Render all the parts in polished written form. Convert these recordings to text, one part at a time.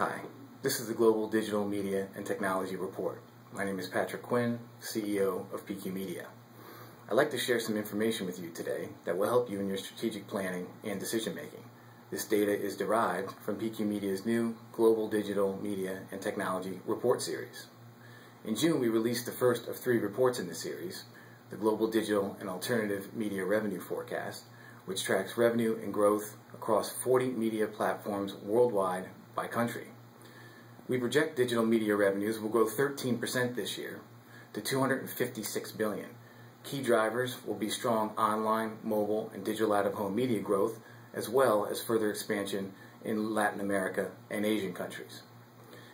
Hi, this is the Global Digital Media and Technology Report. My name is Patrick Quinn, CEO of PQ Media. I'd like to share some information with you today that will help you in your strategic planning and decision making. This data is derived from PQ Media's new Global Digital Media and Technology Report series. In June, we released the first of three reports in this series, the Global Digital and Alternative Media Revenue Forecast, which tracks revenue and growth across 40 media platforms worldwide by country. We project digital media revenues will grow 13% this year to $256 billion. Key drivers will be strong online, mobile, and digital out-of-home media growth, as well as further expansion in Latin America and Asian countries.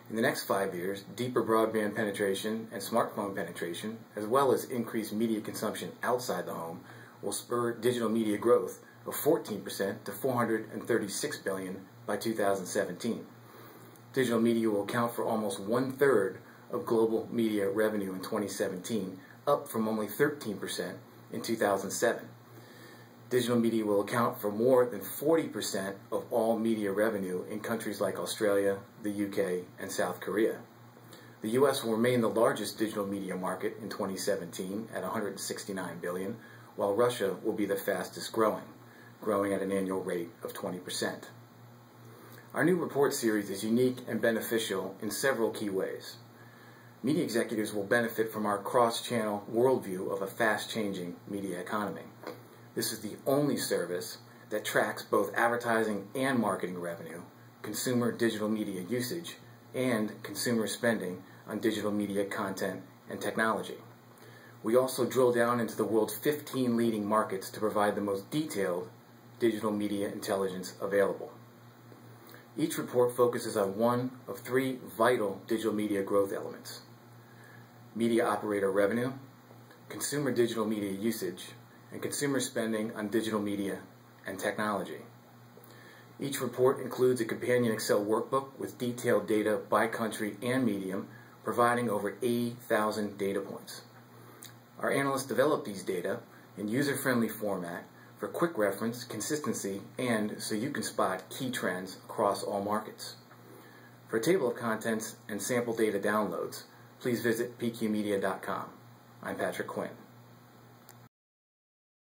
In the next 5 years, deeper broadband penetration and smartphone penetration, as well as increased media consumption outside the home, will spur digital media growth of 14% to $436 billion by 2017. Digital media will account for almost one-third of global media revenue in 2017, up from only 13% in 2007. Digital media will account for more than 40% of all media revenue in countries like Australia, the UK, and South Korea. The US will remain the largest digital media market in 2017 at $169 billion, while Russia will be the fastest growing at an annual rate of 20%. Our new report series is unique and beneficial in several key ways. Media executives will benefit from our cross-channel worldview of a fast-changing media economy. This is the only service that tracks both advertising and marketing revenue, consumer digital media usage, and consumer spending on digital media content and technology. We also drill down into the world's 15 leading markets to provide the most detailed digital media intelligence available. Each report focuses on one of three vital digital media growth elements: media operator revenue, consumer digital media usage, and consumer spending on digital media and technology. Each report includes a companion Excel workbook with detailed data by country and medium, providing over 80,000 data points. Our analysts develop these data in user-friendly format for quick reference, consistency, and so you can spot key trends across all markets. For a table of contents and sample data downloads, please visit pqmedia.com. I'm Patrick Quinn.